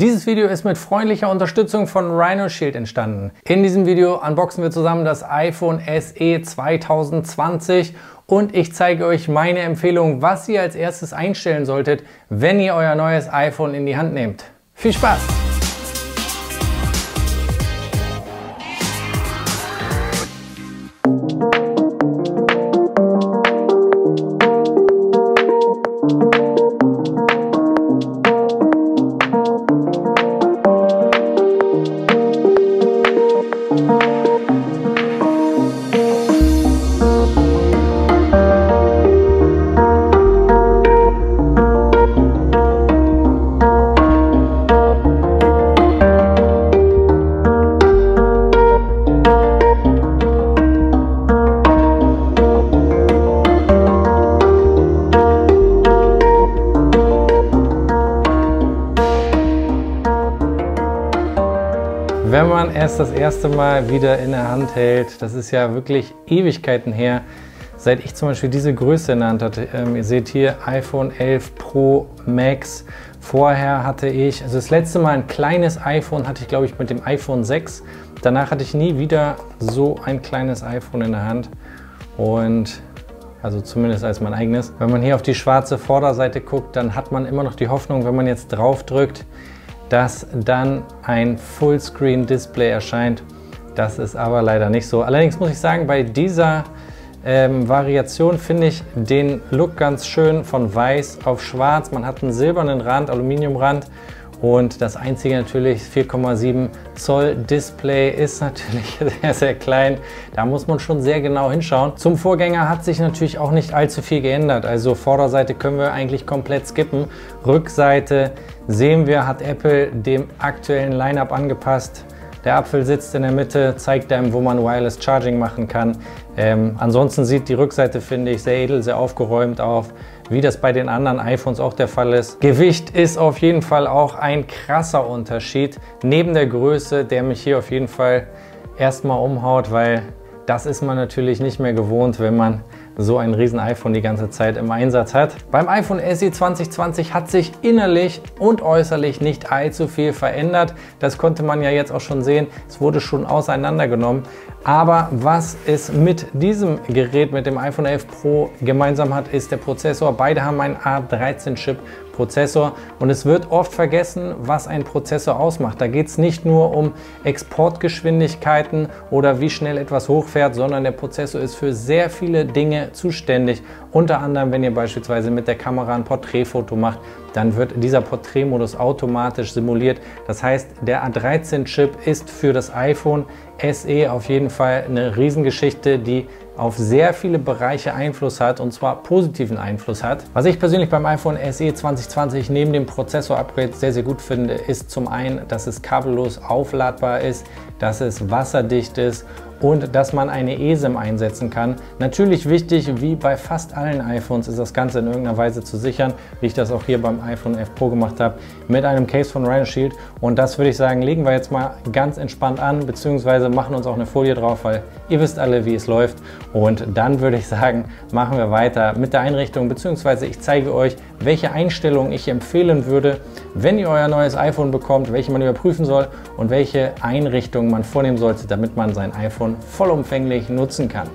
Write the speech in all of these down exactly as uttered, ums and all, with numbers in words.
Dieses Video ist mit freundlicher Unterstützung von RhinoShield entstanden. In diesem Video unboxen wir zusammen das iPhone S E zwanzig zwanzig und ich zeige euch meine Empfehlung, was ihr als erstes einstellen solltet, wenn ihr euer neues iPhone in die Hand nehmt. Viel Spaß! Wenn man es das erste Mal wieder in der Hand hält, das ist ja wirklich Ewigkeiten her, seit ich zum Beispiel diese Größe in der Hand hatte. Ähm, ihr seht hier iPhone elf Pro Max. Vorher hatte ich, also das letzte Mal ein kleines iPhone hatte ich, glaube ich, mit dem iPhone sechs. Danach hatte ich nie wieder so ein kleines iPhone in der Hand. Und also zumindest als mein eigenes. Wenn man hier auf die schwarze Vorderseite guckt, dann hat man immer noch die Hoffnung, wenn man jetzt drauf drückt, dass dann ein Fullscreen-Display erscheint. Das ist aber leider nicht so. Allerdings muss ich sagen, bei dieser ähm, Variation finde ich den Look ganz schön von weiß auf schwarz. Man hat einen silbernen Rand, Aluminiumrand und das einzige natürlich vier Komma sieben Zoll Display ist natürlich sehr, sehr klein. Da muss man schon sehr genau hinschauen. Zum Vorgänger hat sich natürlich auch nicht allzu viel geändert. Also Vorderseite können wir eigentlich komplett skippen. Rückseite sehen wir, hat Apple dem aktuellen Lineup angepasst. Der Apfel sitzt in der Mitte, zeigt einem, wo man Wireless Charging machen kann. Ähm, ansonsten sieht die Rückseite, finde ich, sehr edel, sehr aufgeräumt auf, wie das bei den anderen iPhones auch der Fall ist. Gewicht ist auf jeden Fall auch ein krasser Unterschied, neben der Größe, der mich hier auf jeden Fall erstmal umhaut, weil das ist man natürlich nicht mehr gewohnt, wenn man so ein riesen iPhone die ganze Zeit im Einsatz hat. Beim iPhone S E zwanzig zwanzig hat sich innerlich und äußerlich nicht allzu viel verändert. Das konnte man ja jetzt auch schon sehen. Es wurde schon auseinandergenommen. Aber was es mit diesem Gerät, mit dem iPhone elf Pro gemeinsam hat, ist der Prozessor. Beide haben einen A dreizehn Chip. Prozessor und es wird oft vergessen, was ein Prozessor ausmacht. Da geht es nicht nur um Exportgeschwindigkeiten oder wie schnell etwas hochfährt, sondern der Prozessor ist für sehr viele Dinge zuständig. Unter anderem, wenn ihr beispielsweise mit der Kamera ein Porträtfoto macht, dann wird dieser Porträtmodus automatisch simuliert. Das heißt, der A dreizehn Chip ist für das iPhone S E auf jeden Fall eine Riesengeschichte, die auf sehr viele Bereiche Einfluss hat und zwar positiven Einfluss hat. Was ich persönlich beim iPhone S E zwanzig zwanzig neben dem Prozessor-Upgrade sehr, sehr gut finde, ist zum einen, dass es kabellos aufladbar ist, dass es wasserdicht ist und dass man eine eSIM einsetzen kann. Natürlich wichtig, wie bei fast allen iPhones, ist das Ganze in irgendeiner Weise zu sichern, wie ich das auch hier beim iPhone elf Pro gemacht habe, mit einem Case von RhinoShield. Und das würde ich sagen, legen wir jetzt mal ganz entspannt an, beziehungsweise machen uns auch eine Folie drauf, weil ihr wisst alle, wie es läuft. Und dann würde ich sagen, machen wir weiter mit der Einrichtung, beziehungsweise ich zeige euch, welche Einstellungen ich empfehlen würde, wenn ihr euer neues iPhone bekommt, welche man überprüfen soll und welche Einrichtungen man vornehmen sollte, damit man sein iPhone vollumfänglich nutzen kann.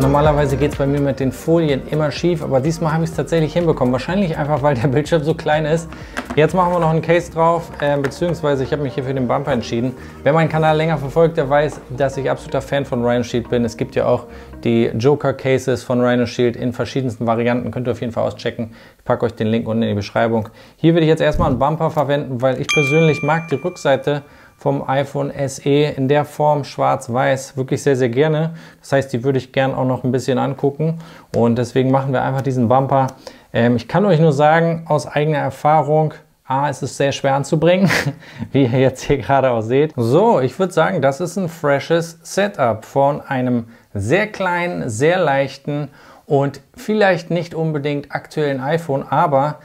Normalerweise geht es bei mir mit den Folien immer schief, aber diesmal habe ich es tatsächlich hinbekommen. Wahrscheinlich einfach, weil der Bildschirm so klein ist. Jetzt machen wir noch einen Case drauf, äh, beziehungsweise ich habe mich hier für den Bumper entschieden. Wer meinen Kanal länger verfolgt, der weiß, dass ich absoluter Fan von RhinoShield bin. Es gibt ja auch die Joker-Cases von RhinoShield in verschiedensten Varianten. Könnt ihr auf jeden Fall auschecken. Ich packe euch den Link unten in die Beschreibung. Hier würde ich jetzt erstmal einen Bumper verwenden, weil ich persönlich mag die Rückseite vom iPhone S E in der Form schwarz-weiß wirklich sehr, sehr gerne. Das heißt, die würde ich gern auch noch ein bisschen angucken und deswegen machen wir einfach diesen Bumper. Ähm, ich kann euch nur sagen, aus eigener Erfahrung, A, es ist sehr schwer anzubringen, wie ihr jetzt hier gerade auch seht. So, ich würde sagen, das ist ein freshes Setup von einem sehr kleinen, sehr leichten und vielleicht nicht unbedingt aktuellen iPhone, aber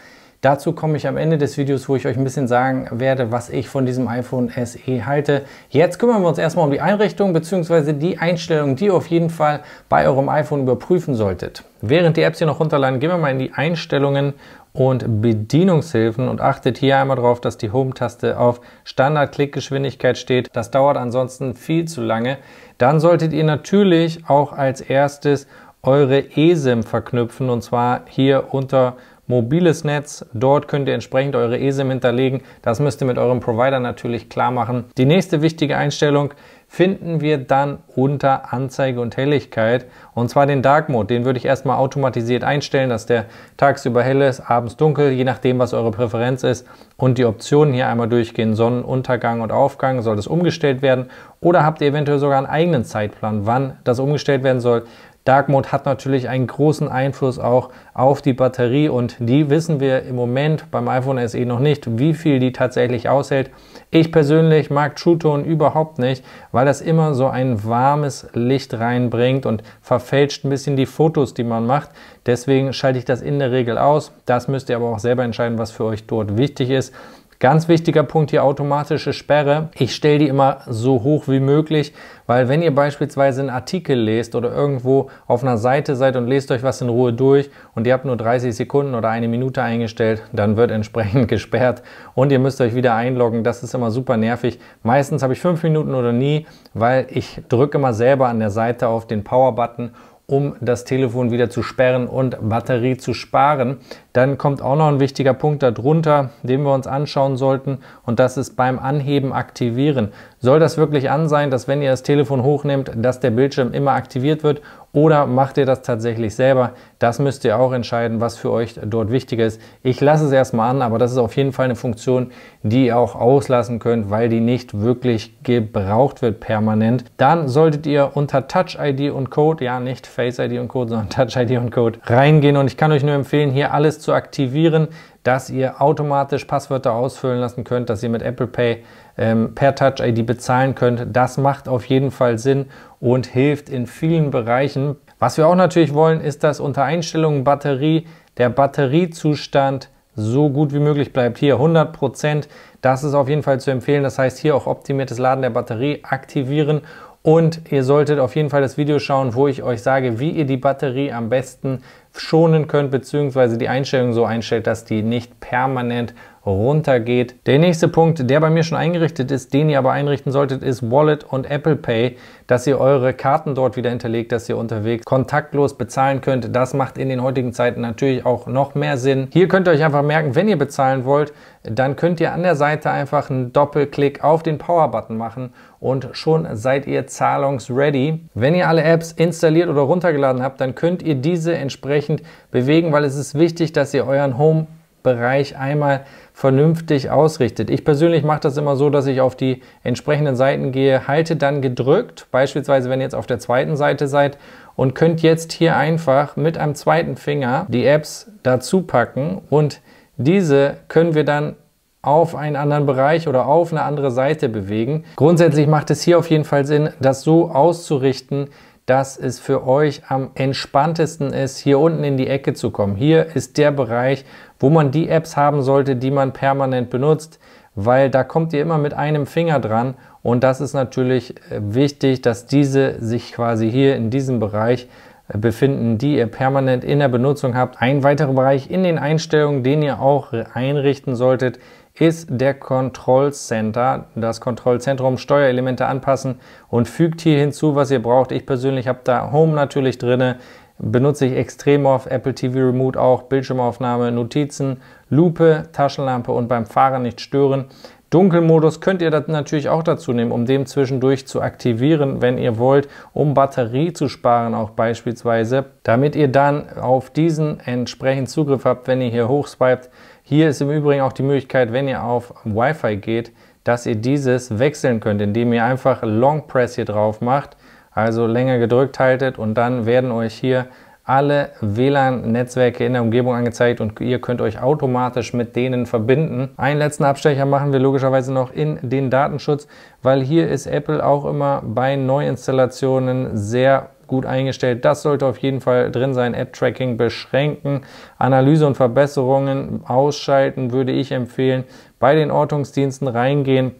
Dazu komme ich am Ende des Videos, wo ich euch ein bisschen sagen werde, was ich von diesem iPhone S E halte. Jetzt kümmern wir uns erstmal um die Einrichtung bzw. die Einstellungen, die ihr auf jeden Fall bei eurem iPhone überprüfen solltet. Während die Apps hier noch runterladen, gehen wir mal in die Einstellungen und Bedienungshilfen und achtet hier einmal darauf, dass die Home-Taste auf Standard-Klickgeschwindigkeit steht. Das dauert ansonsten viel zu lange. Dann solltet ihr natürlich auch als erstes eure eSIM verknüpfen, und zwar hier unter mobiles Netz. Dort könnt ihr entsprechend eure eSIM hinterlegen. Das müsst ihr mit eurem Provider natürlich klar machen. Die nächste wichtige Einstellung finden wir dann unter Anzeige und Helligkeit, und zwar den Dark Mode. Den würde ich erstmal automatisiert einstellen, dass der tagsüber hell ist, abends dunkel, je nachdem was eure Präferenz ist, und die Optionen hier einmal durchgehen. Sonnenuntergang und Aufgang, soll das umgestellt werden, oder habt ihr eventuell sogar einen eigenen Zeitplan, wann das umgestellt werden soll. Dark Mode hat natürlich einen großen Einfluss auch auf die Batterie, und die wissen wir im Moment beim iPhone S E noch nicht, wie viel die tatsächlich aushält. Ich persönlich mag True Tone überhaupt nicht, weil das immer so ein warmes Licht reinbringt und verfälscht ein bisschen die Fotos, die man macht. Deswegen schalte ich das in der Regel aus. Das müsst ihr aber auch selber entscheiden, was für euch dort wichtig ist. Ganz wichtiger Punkt hier, automatische Sperre. Ich stelle die immer so hoch wie möglich, weil wenn ihr beispielsweise einen Artikel lest oder irgendwo auf einer Seite seid und lest euch was in Ruhe durch und ihr habt nur dreißig Sekunden oder eine Minute eingestellt, dann wird entsprechend gesperrt und ihr müsst euch wieder einloggen. Das ist immer super nervig. Meistens habe ich fünf Minuten oder nie, weil ich drücke immer selber an der Seite auf den Power-Button, um das Telefon wieder zu sperren und Batterie zu sparen. Dann kommt auch noch ein wichtiger Punkt darunter, den wir uns anschauen sollten, und das ist beim Anheben aktivieren. Soll das wirklich an sein, dass wenn ihr das Telefon hochnehmt, dass der Bildschirm immer aktiviert wird, oder macht ihr das tatsächlich selber? Das müsst ihr auch entscheiden, was für euch dort wichtiger ist. Ich lasse es erstmal an, aber das ist auf jeden Fall eine Funktion, die ihr auch auslassen könnt, weil die nicht wirklich gebraucht wird permanent. Dann solltet ihr unter Touch I D und Code, ja nicht Face I D und Code, sondern Touch I D und Code reingehen, und ich kann euch nur empfehlen, hier alles zu aktivieren, dass ihr automatisch Passwörter ausfüllen lassen könnt, dass ihr mit Apple Pay ähm, per Touch I D bezahlen könnt. Das macht auf jeden Fall Sinn und hilft in vielen Bereichen. Was wir auch natürlich wollen, ist, dass unter Einstellungen Batterie der Batteriezustand so gut wie möglich bleibt. Hier hundert Prozent, das ist auf jeden Fall zu empfehlen. Das heißt, hier auch optimiertes Laden der Batterie aktivieren. Und ihr solltet auf jeden Fall das Video schauen, wo ich euch sage, wie ihr die Batterie am besten schonen könnt, beziehungsweise die Einstellung so einstellt, dass die nicht permanent runtergeht. Der nächste Punkt, der bei mir schon eingerichtet ist, den ihr aber einrichten solltet, ist Wallet und Apple Pay, dass ihr eure Karten dort wieder hinterlegt, dass ihr unterwegs kontaktlos bezahlen könnt. Das macht in den heutigen Zeiten natürlich auch noch mehr Sinn. Hier könnt ihr euch einfach merken, wenn ihr bezahlen wollt, dann könnt ihr an der Seite einfach einen Doppelklick auf den Power-Button machen und schon seid ihr zahlungsready. Wenn ihr alle Apps installiert oder runtergeladen habt, dann könnt ihr diese entsprechend bewegen, weil es ist wichtig, dass ihr euren Home-Bereich einmal vernünftig ausrichtet. Ich persönlich mache das immer so, dass ich auf die entsprechenden Seiten gehe, halte dann gedrückt, beispielsweise wenn ihr jetzt auf der zweiten Seite seid, und könnt jetzt hier einfach mit einem zweiten Finger die Apps dazu packen, und diese können wir dann auf einen anderen Bereich oder auf eine andere Seite bewegen. Grundsätzlich macht es hier auf jeden Fall Sinn, das so auszurichten, dass es für euch am entspanntesten ist, hier unten in die Ecke zu kommen. Hier ist der Bereich, wo man die Apps haben sollte, die man permanent benutzt, weil da kommt ihr immer mit einem Finger dran, und das ist natürlich wichtig, dass diese sich quasi hier in diesem Bereich befinden, die ihr permanent in der Benutzung habt. Ein weiterer Bereich in den Einstellungen, den ihr auch einrichten solltet, ist der Control Center, das Kontrollzentrum, Steuerelemente anpassen und fügt hier hinzu, was ihr braucht. Ich persönlich habe da Home natürlich drin, benutze ich extrem oft, Apple T V Remote auch, Bildschirmaufnahme, Notizen, Lupe, Taschenlampe und beim Fahren nicht stören. Dunkelmodus könnt ihr das natürlich auch dazu nehmen, um den zwischendurch zu aktivieren, wenn ihr wollt, um Batterie zu sparen auch beispielsweise, damit ihr dann auf diesen entsprechend Zugriff habt, wenn ihr hier hochswipet. Hier ist im Übrigen auch die Möglichkeit, wenn ihr auf Wi-Fi geht, dass ihr dieses wechseln könnt, indem ihr einfach Long Press hier drauf macht, also länger gedrückt haltet, und dann werden euch hier alle W L A N-Netzwerke in der Umgebung angezeigt und ihr könnt euch automatisch mit denen verbinden. Einen letzten Abstecher machen wir logischerweise noch in den Datenschutz, weil hier ist Apple auch immer bei Neuinstallationen sehr gut eingestellt. Das sollte auf jeden Fall drin sein. App-Tracking beschränken, Analyse und Verbesserungen ausschalten, würde ich empfehlen. Bei den Ortungsdiensten reingehen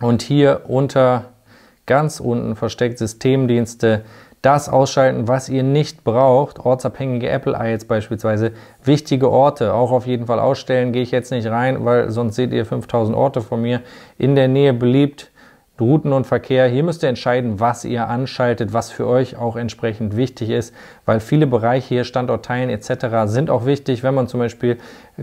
und hier unter ganz unten versteckt Systemdienste das ausschalten, was ihr nicht braucht. Ortsabhängige Apple-I D s beispielsweise, wichtige Orte auch auf jeden Fall ausstellen. Gehe ich jetzt nicht rein, weil sonst seht ihr fünftausend Orte von mir. In der Nähe beliebt, Routen und Verkehr. Hier müsst ihr entscheiden, was ihr anschaltet, was für euch auch entsprechend wichtig ist, weil viele Bereiche hier, Standort teilen et cetera sind auch wichtig, wenn man zum Beispiel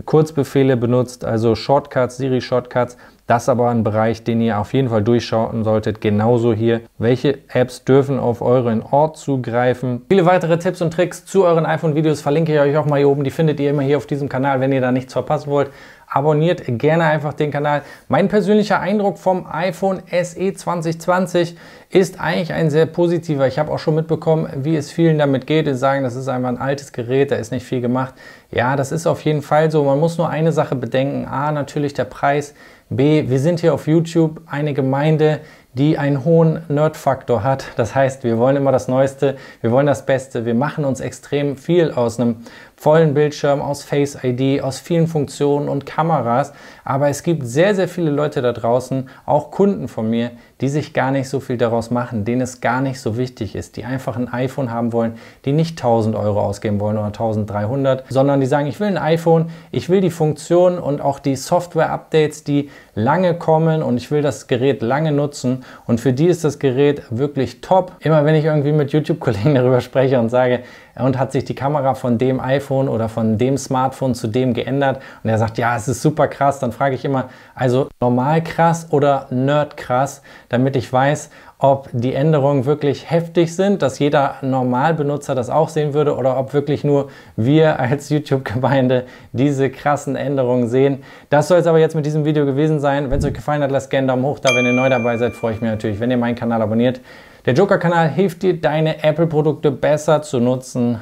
Kurzbefehle benutzt, also Shortcuts, Siri Shortcuts. Das ist aber ein Bereich, den ihr auf jeden Fall durchschauen solltet. Genauso hier, welche Apps dürfen auf euren Ort zugreifen. Viele weitere Tipps und Tricks zu euren iPhone-Videos verlinke ich euch auch mal hier oben. Die findet ihr immer hier auf diesem Kanal, wenn ihr da nichts verpassen wollt. Abonniert gerne einfach den Kanal. Mein persönlicher Eindruck vom iPhone S E zwanzig zwanzig ist eigentlich ein sehr positiver. Ich habe auch schon mitbekommen, wie es vielen damit geht. Die sagen, das ist einfach ein altes Gerät, da ist nicht viel gemacht. Ja, das ist auf jeden Fall so. Man muss nur eine Sache bedenken. A, natürlich der Preis. B, wir sind hier auf YouTube, eine Gemeinde, die einen hohen Nerd-Faktor hat. Das heißt, wir wollen immer das Neueste, wir wollen das Beste. Wir machen uns extrem viel aus einem vollen Bildschirm, aus Face I D, aus vielen Funktionen und Kameras. Aber es gibt sehr, sehr viele Leute da draußen, auch Kunden von mir, die sich gar nicht so viel daraus machen, denen es gar nicht so wichtig ist, die einfach ein iPhone haben wollen, die nicht tausend Euro ausgeben wollen oder eintausenddreihundert, sondern die sagen, ich will ein iPhone, ich will die Funktionen und auch die Software-Updates, die lange kommen und ich will das Gerät lange nutzen. Und für die ist das Gerät wirklich top. Immer wenn ich irgendwie mit YouTube-Kollegen darüber spreche und sage, und hat sich die Kamera von dem iPhone oder von dem Smartphone zu dem geändert? Und er sagt, ja, es ist super krass. Dann frage ich immer, also normal krass oder nerd krass, damit ich weiß, ob die Änderungen wirklich heftig sind, dass jeder Normalbenutzer das auch sehen würde oder ob wirklich nur wir als YouTube-Gemeinde diese krassen Änderungen sehen. Das soll es aber jetzt mit diesem Video gewesen sein. Wenn es euch gefallen hat, lasst gerne einen Daumen hoch da. Wenn ihr neu dabei seid, freue ich mich natürlich, wenn ihr meinen Kanal abonniert. Der Joker-Kanal hilft dir, deine Apple-Produkte besser zu nutzen.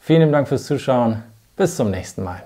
Vielen Dank fürs Zuschauen. Bis zum nächsten Mal.